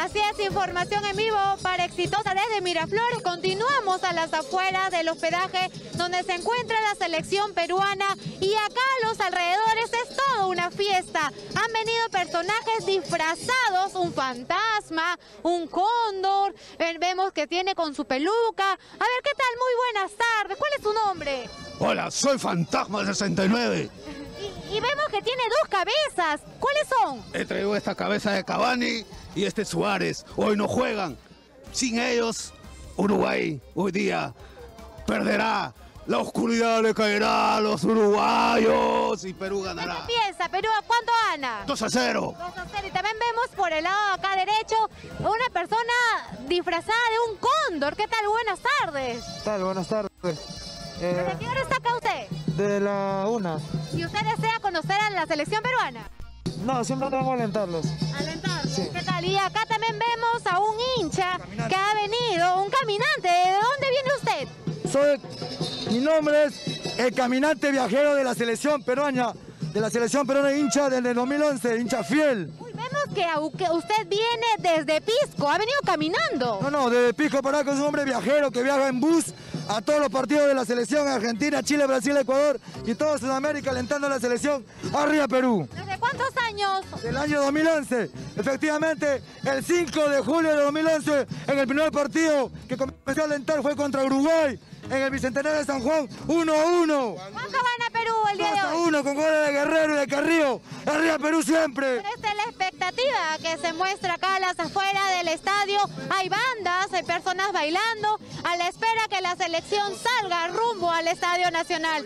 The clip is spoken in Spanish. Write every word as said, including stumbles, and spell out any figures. Así es, información en vivo para Exitosa desde Miraflores. Continuamos a las afueras del hospedaje donde se encuentra la selección peruana y acá a los alrededores es toda una fiesta. Han venido personajes disfrazados, un fantasma, un cóndor, vemos que tiene con su peluca. A ver, ¿qué tal? Muy buenas tardes, ¿cuál es su nombre? Hola, soy Fantasma sesenta y nueve. Y, y vemos que tiene dos cabezas, ¿cuáles son? He traído esta cabeza de Cabani y este Suárez, hoy no juegan. Sin ellos, Uruguay hoy día perderá. La oscuridad le caerá a los uruguayos y Perú ganará. ¿Qué piensa? ¿Perú a cuánto gana? dos a cero. dos a cero. Y también vemos por el lado acá derecho una persona disfrazada de un cóndor. ¿Qué tal? Buenas tardes. ¿Qué tal? Buenas tardes. Eh, ¿Desde qué hora está acá usted? De la una. ¿Y usted desea conocer a la selección peruana? No, siempre tenemos que alentarlos. ¿Alentarlos? Sí. ¿Qué tal? Y acá también vemos a un hincha que ha venido, un caminante. ¿De dónde viene usted? Soy, mi nombre es el caminante viajero de la selección peruana, de la selección peruana hincha desde el dos mil once, hincha fiel. Uy, vemos que aunque usted viene desde Pisco, ha venido caminando. No, no, desde Pisco para acá es un hombre viajero que viaja en bus a todos los partidos de la selección, Argentina, Chile, Brasil, Ecuador y toda Sudamérica alentando a la selección. Arriba Perú. ¿Desde cuántos años? Del año dos mil once. Efectivamente, el cinco de julio de dos mil once, en el primer partido que comenzó a alentar fue contra Uruguay. En el Bicentenario de San Juan, uno a uno. ¿Cuánto gana Perú el día de hoy? dos a uno con goles de Guerrero y de Carrillo. Arriba Perú siempre. Esta es la expectativa que se muestra acá a las afueras del estadio. Hay bandas, hay personas bailando a la espera que la selección salga rumbo al Estadio Nacional.